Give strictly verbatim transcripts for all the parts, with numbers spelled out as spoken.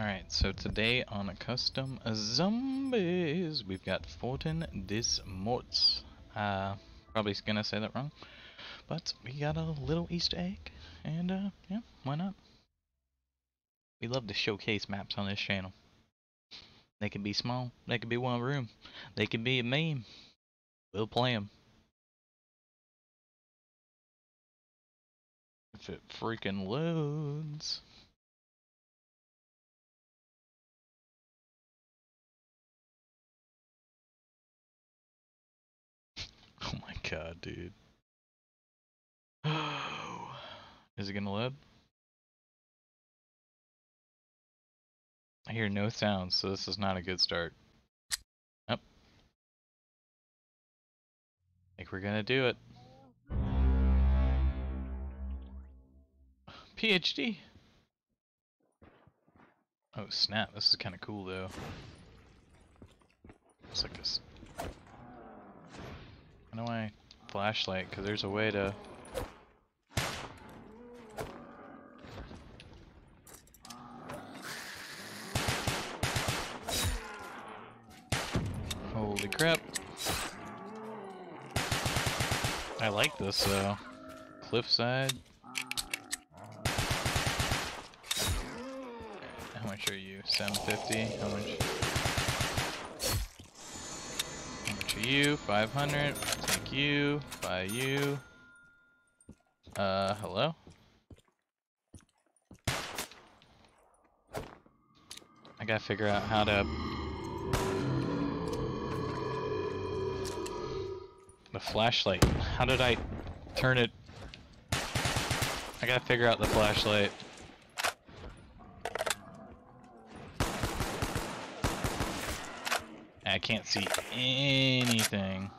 Alright, so today on a Custom Zombies, we've got Fortin dils Morts. Uh, probably gonna say that wrong, but we got a little Easter egg, and uh, yeah, why not? We love to showcase maps on this channel. They can be small, they can be one room, they can be a meme. We'll play them. If it freaking loads. Oh my god, dude. Oh, is it gonna load? I hear no sounds, so this is not a good start. Nope. I think we're gonna do it. PhD! Oh snap, this is kinda cool though. It's like this. I know my flashlight, because there's a way to... Holy crap. I like this though. Cliffside. How much are you? seven fifty? How much? You five hundred, take you, buy you. Uh, hello? I gotta figure out how to. The flashlight. How did I turn it? I gotta figure out the flashlight. I can't see anything.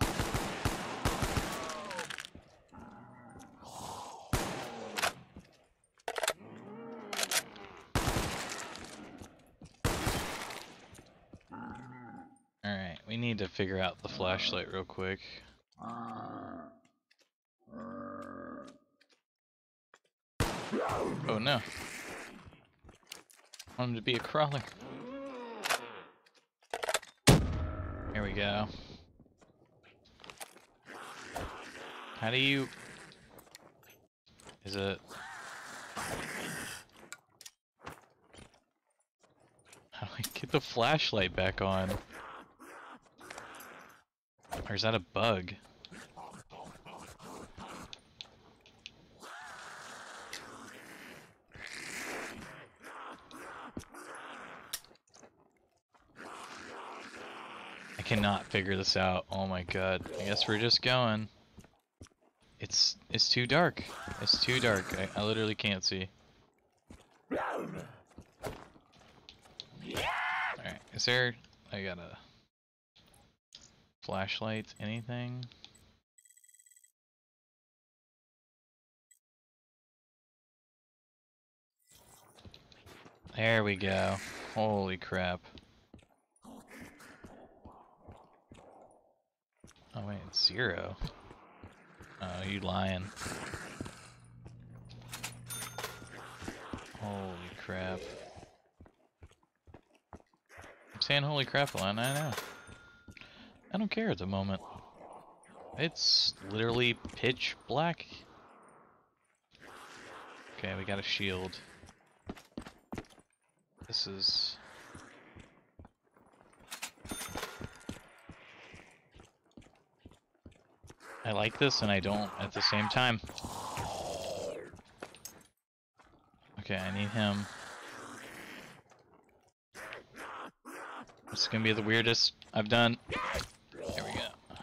Alright, we need to figure out the flashlight real quick. Oh no. I want him to be a crawler. Here we go. How do you... Is it... How do I get the flashlight back on? Or is that a bug? I cannot figure this out. Oh my god. I guess we're just going. It's it's too dark. It's too dark. I, I literally can't see. Alright, is there... I got a... Flashlights? Anything? There we go. Holy crap. Oh wait, it's zero. Oh, you lying. Holy crap. I'm saying holy crap a lot, I know. I don't care at the moment. It's literally pitch black. Okay, we got a shield. This is... I like this and I don't at the same time. Okay, I need him. This is gonna be the weirdest I've done. There we go.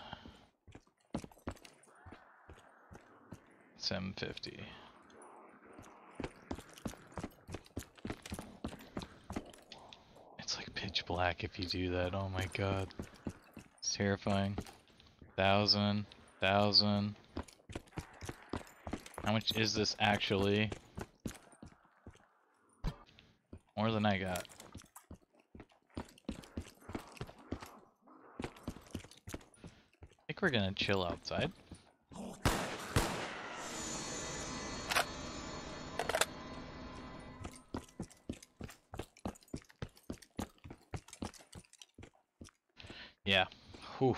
seven fifty. It's like pitch black if you do that. Oh my god. It's terrifying. Thousand. Thousand. How much is this actually? More than I got. I think we're gonna chill outside. Yeah. Whew.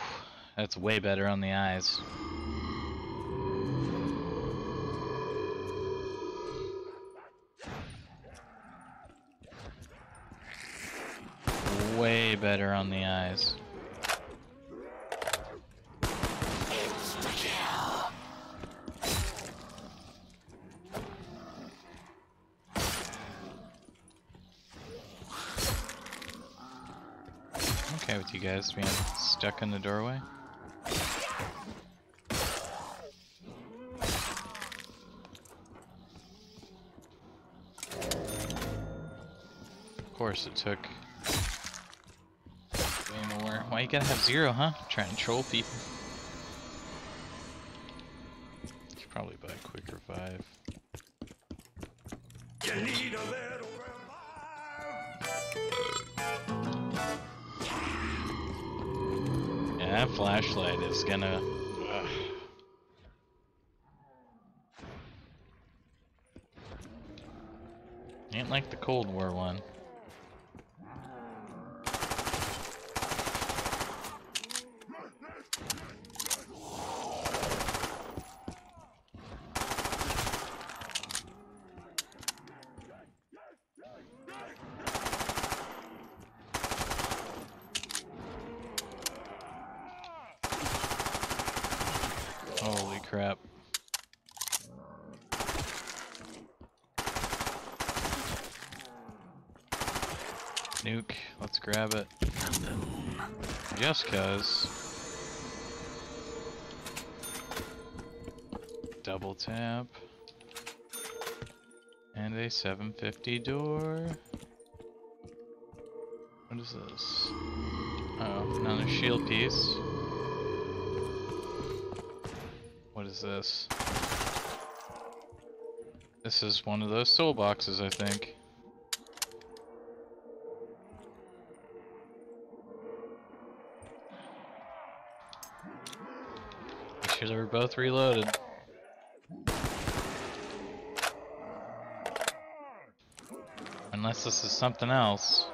That's way better on the eyes. Way better on the eyes. Okay with you guys being stuck in the doorway. Of course it took way more. Why you gotta have zero, huh? Try and troll people. Should probably buy a Quick Revive. You need a little revive. Yeah, that flashlight is gonna... Ugh. Ain't like the Cold War one. Holy crap. Nuke, let's grab it. Just cuz. Double tap. And a seven fifty door. What is this? Oh, another shield piece. What is this? This is one of those soul boxes, I think. Make sure they were both reloaded. Unless this is something else.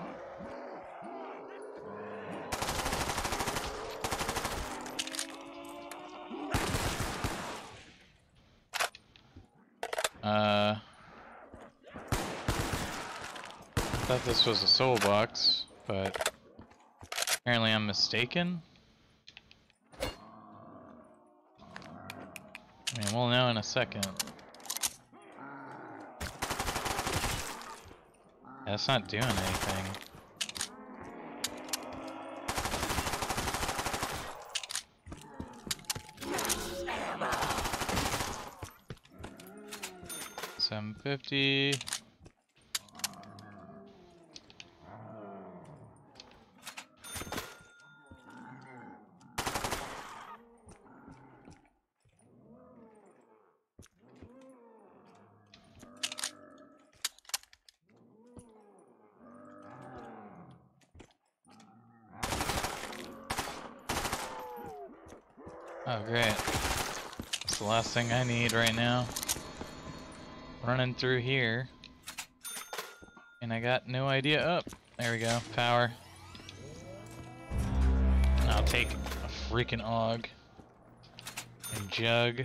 Uh, I thought this was a soul box, but apparently I'm mistaken. I mean, we'll know in a second. That's not doing anything. seven fifty. Oh, great. That's the last thing I need right now. Running through here, and I got no idea. Up, oh, there we go. Power. And I'll take a freaking AUG and jug.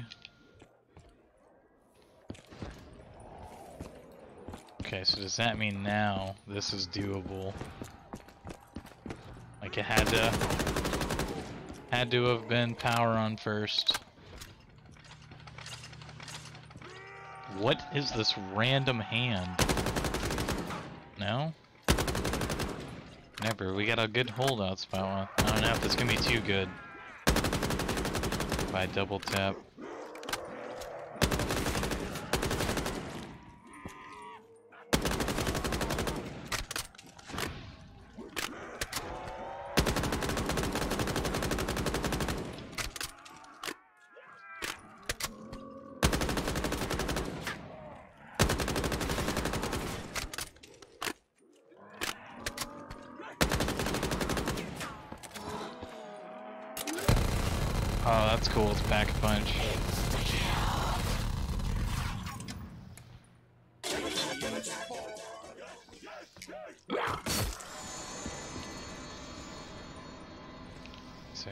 Okay, so does that mean now this is doable? Like it had to had to have been power on first. What is this random hand? No? Never. We got a good holdout spot. I don't know if it's gonna be too good. If I double tap. Oh, that's cool. It's Pack a Punch. sir.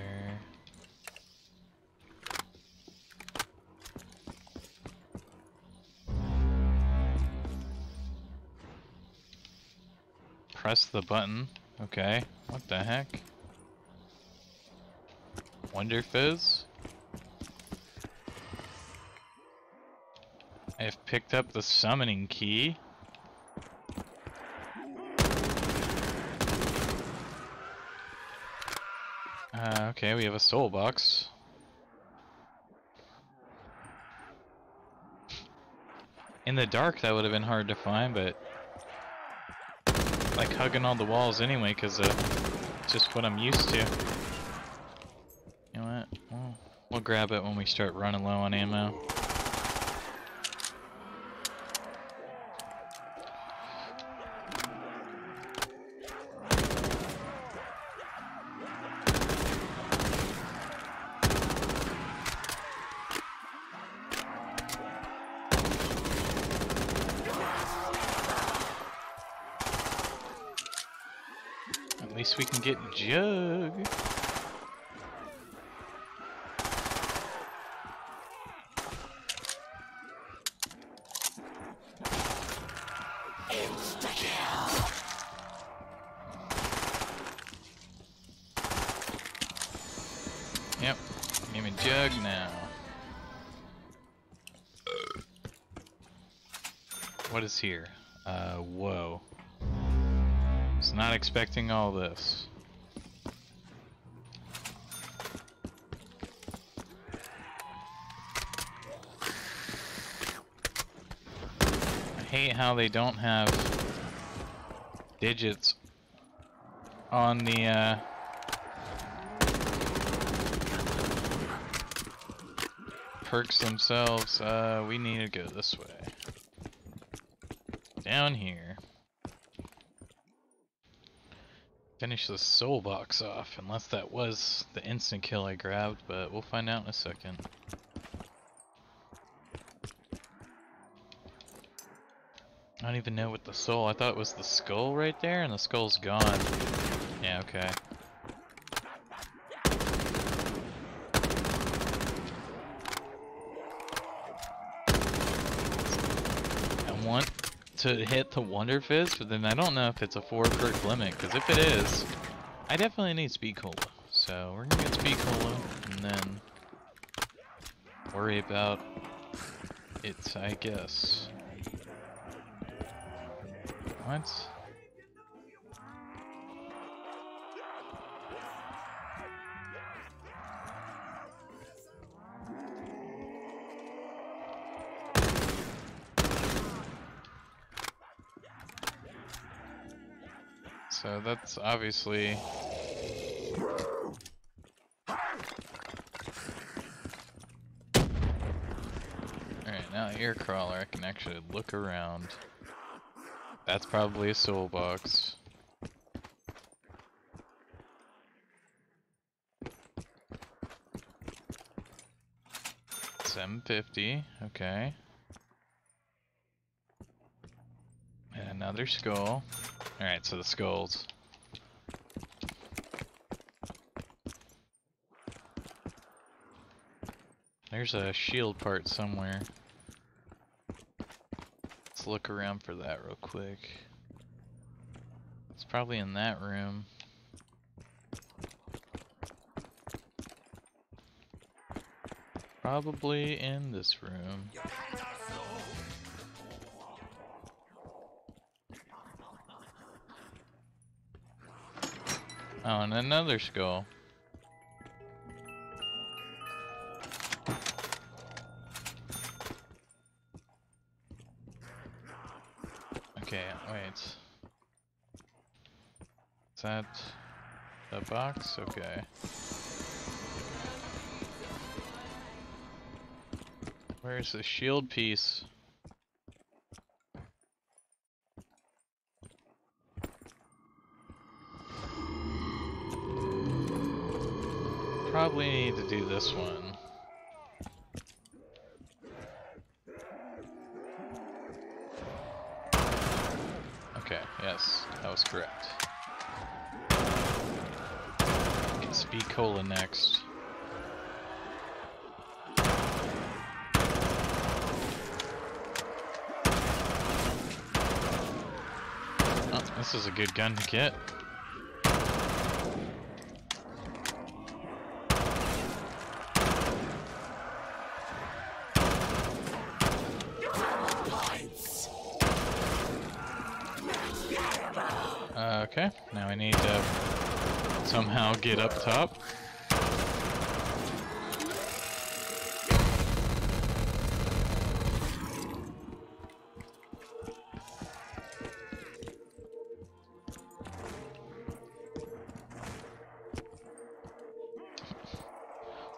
Press the button. Okay. What the heck? Wonder Fizz? I have picked up the summoning key. Uh, okay, we have a soul box. In the dark, that would have been hard to find, but like hugging all the walls anyway, because uh, it's just what I'm used to. You know what? We'll, we'll grab it when we start running low on ammo. At least we can get Jug. Yep, give me Jug now. What is here? Uh, whoa. Was not expecting all this. I hate how they don't have digits on the uh, perks themselves. Uh, we need to go this way. Down here. Finish the soul box off, unless that was the instant kill I grabbed, but we'll find out in a second. I don't even know what the soul, I thought it was the skull right there, and the skull's gone. Yeah, okay. I want to hit the Wonder Fizz, but then I don't know if it's a four perk limit, because if it is, I definitely need Speed Cola. So we're gonna get Speed Cola and then worry about it, I guess. What? So that's obviously... Alright, now ear crawler, I can actually look around. That's probably a soul box. seven fifty, okay. And another skull. Alright, so the skulls. There's a shield part somewhere. Let's look around for that real quick. It's probably in that room. Probably in this room. Oh, and another skull. Okay, wait. Is that the box? Okay. Where's the shield piece? Probably need to do this one. Okay, yes, that was correct. Okay, Speed Cola next. Oh, this is a good gun to get. Uh, okay, now I need to somehow get up top.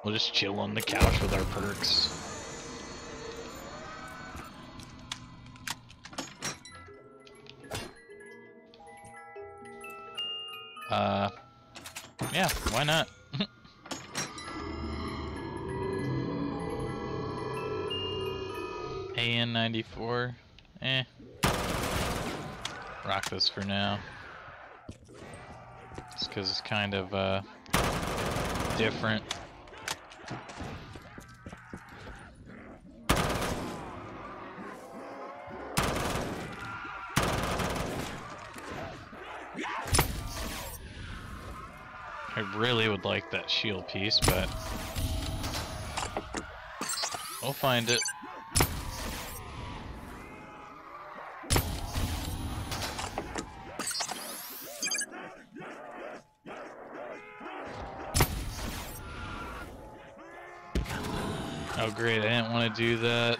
We'll just chill on the couch with our perks. Uh, yeah, why not? A N ninety-four, eh. Rock this for now. Just because it's kind of, uh, different. I really would like that shield piece, but we'll find it. Oh great, I didn't want to do that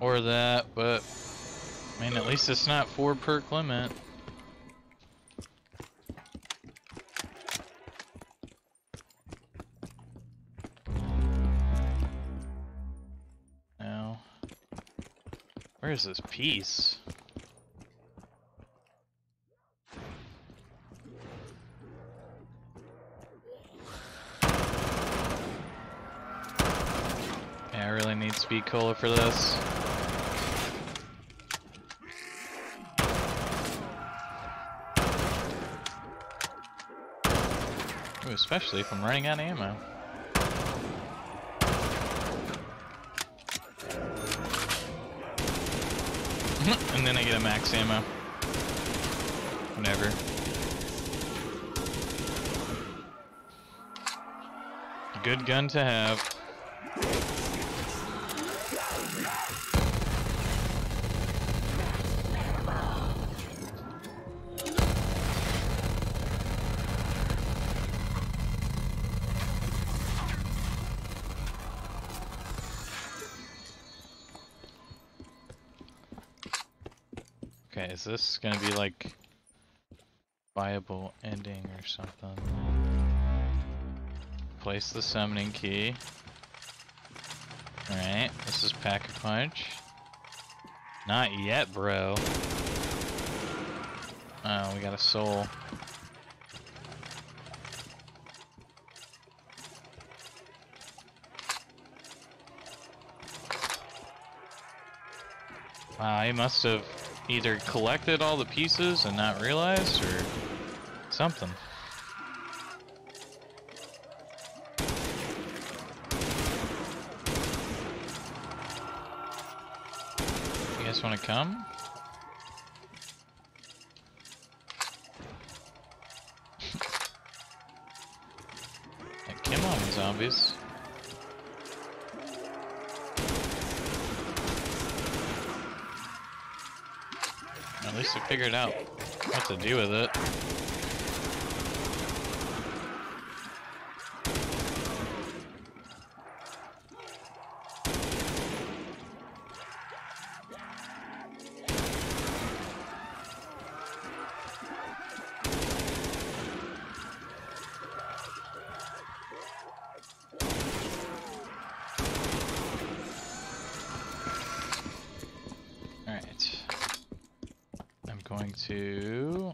or that, but I mean at least it's not four perk limit. Where's this piece? Yeah, I really need Speed Cola for this. Ooh, especially if I'm running out of ammo. And then I get a max ammo. Whenever. Good gun to have. Okay, is this gonna be like viable ending or something? Place the summoning key. Alright, this is Pack a Punch. Not yet, bro. Oh, we got a soul. Wow, he must have either collected all the pieces and not realized, or something. You guys want to come? Come on, zombies. At least I figured out what to do with it. Going to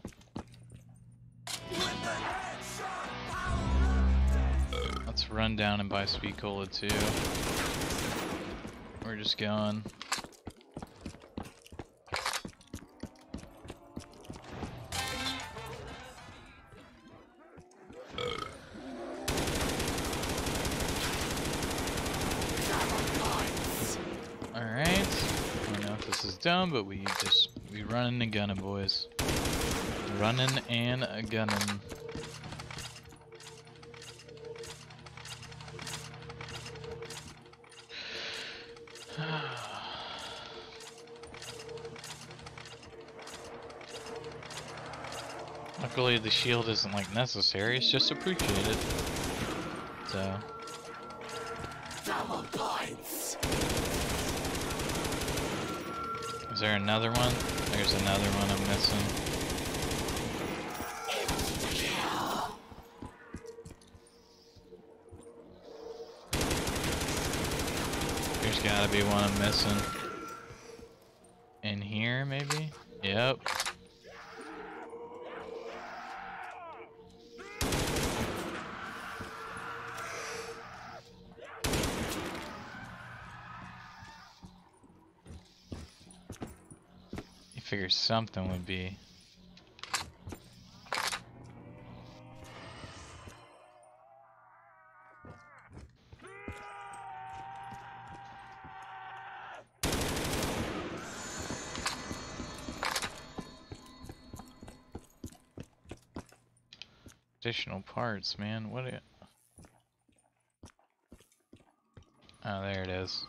let's run down and buy Speed Cola too. We're just going. down, but we just, we running and gunning, boys. Running and gunning. Luckily the shield isn't like necessary, it's just appreciated. So double points. Is there another one? There's another one I'm missing. There's gotta be one I'm missing. In here, maybe? Yep. You figure something would be. Additional parts, man. What? It... Oh, there it is.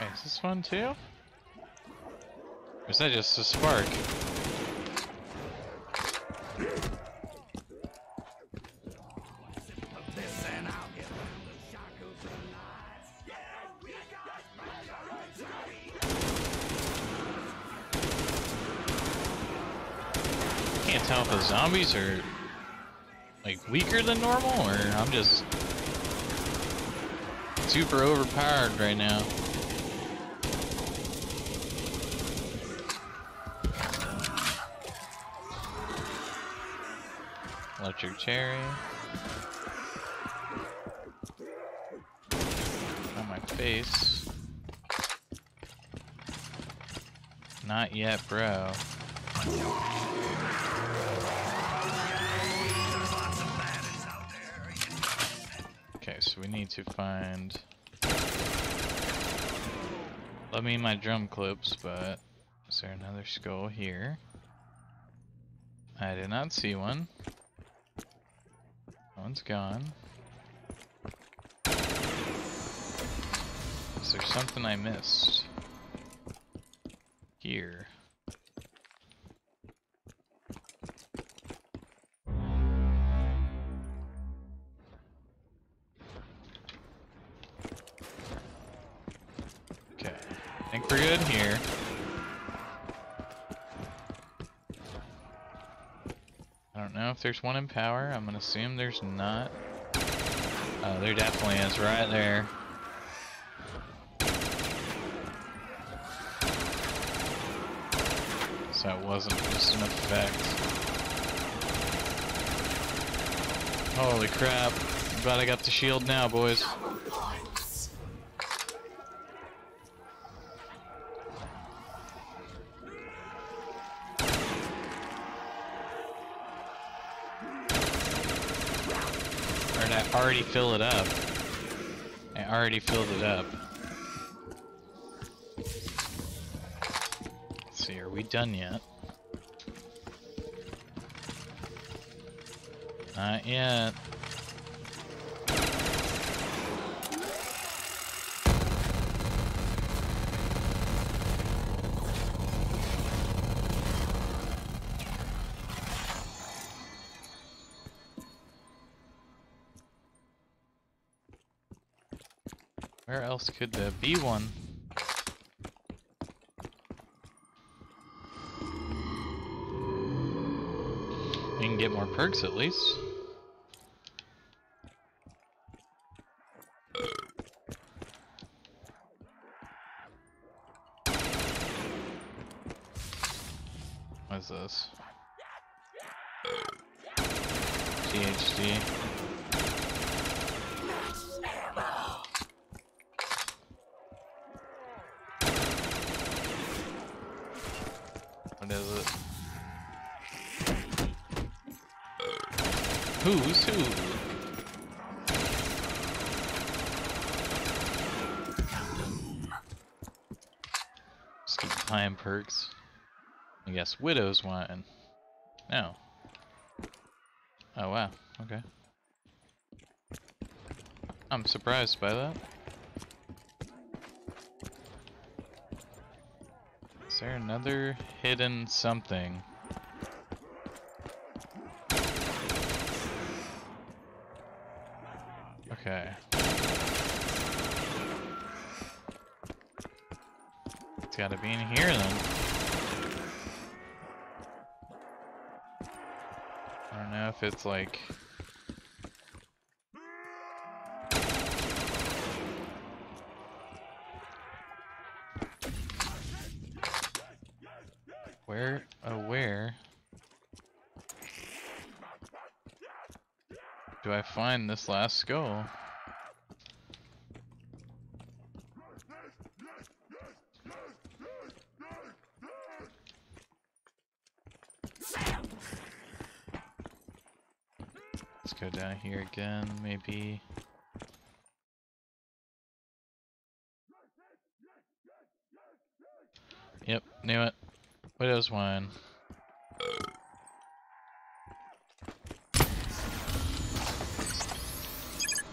Wait, is this one too? Or is that just a spark? Zombies are like weaker than normal, or I'm just super overpowered right now. Electric cherry. On my face. Not yet, bro. We need to find. Love me my drum clips, but is there another skull here? I did not see one. One's gone. Is there something I missed? Here. We're good here. I don't know if there's one in power. I'm gonna assume there's not. Oh, there definitely is, right there. So that wasn't just an effect. Holy crap. But I got the shield now, boys. Already fill it up. I already filled it up. Let's see, are we done yet? Not yet. Where else could there be one? We can get more perks at least. What's this? P H D. Is it? who's who. Just gonna climb perks. I guess Widow's Wine. No. Oh wow, okay. I'm surprised by that. Is there another hidden something? Okay. It's gotta be in here then. I don't know if it's like... Where? Oh, where? Do I find this last skull? Let's go down here again, maybe. Yep, knew it. Widow's Wine.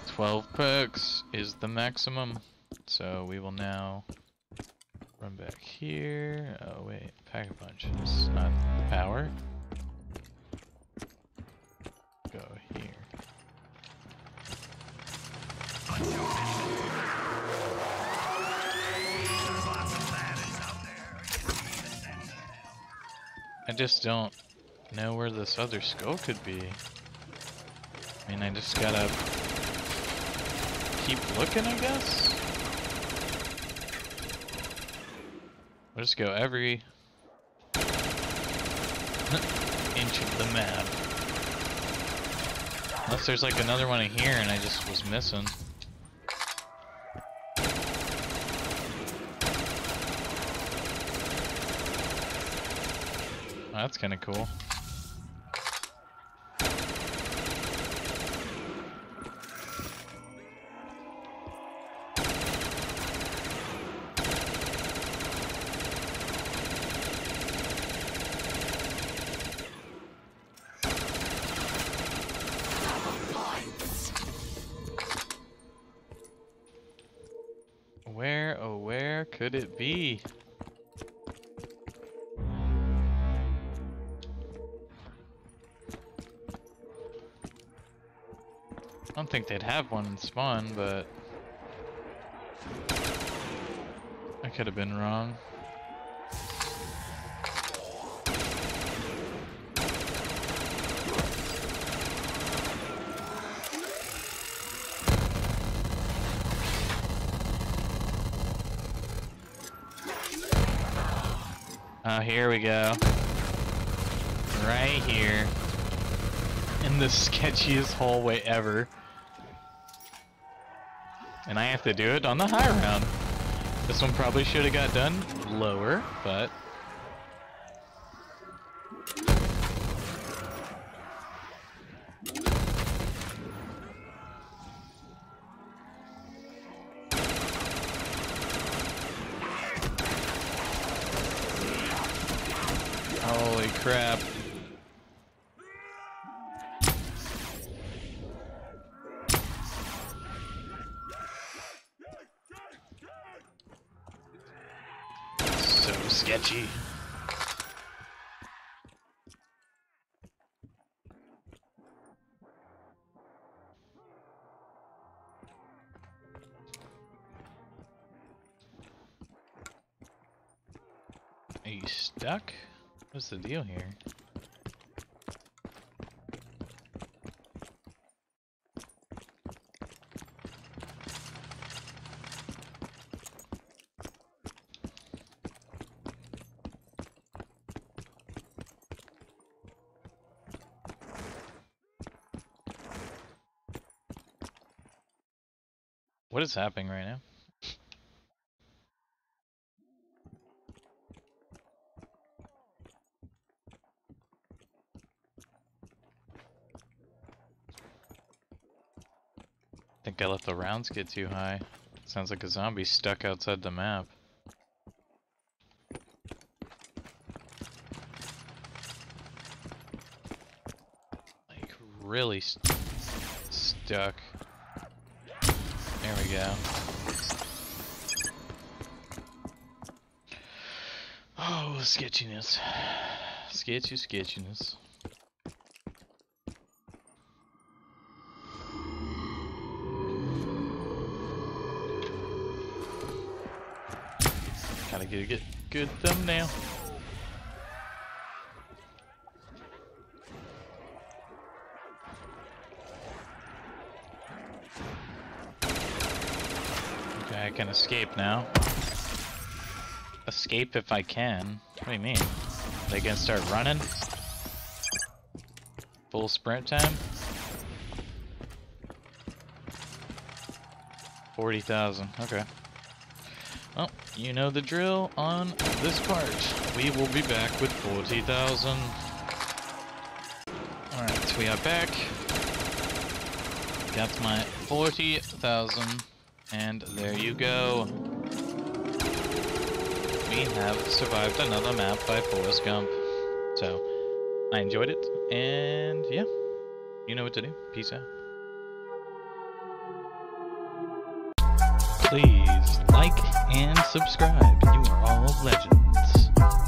Twelve perks is the maximum. So we will now run back here. Oh wait, Pack a Punch is not power. Go here. I just don't know where this other skull could be. I mean, I just gotta keep looking, I guess? We'll just go every inch of the map. Unless there's like another one in here and I just was missing. Oh, that's kind of cool. Where, oh where could it be? I don't think they'd have one in spawn, but I could have been wrong. Oh, here we go. Right here. In the sketchiest hallway ever. And I have to do it on the high round. This one probably should have got done lower, but... Holy crap. Sketchy. Are you stuck? What's the deal here? What is happening right now? think I let the rounds get too high. Sounds like a zombie stuck outside the map. Like, really st stuck. There we go. Oh, sketchiness. Sketchy sketchiness. Gotta get a good, good thumbnail. Okay, I can escape now. Escape if I can. What do you mean? Are they gonna start running? Full sprint time? forty thousand, okay. Well, you know the drill on this part. We will be back with forty thousand. Alright, so we are back. Got my forty thousand. And there you go. We have survived another map by Forrest Gump. So, I enjoyed it, and yeah, you know what to do. Peace out. Please like and subscribe. You are all legends.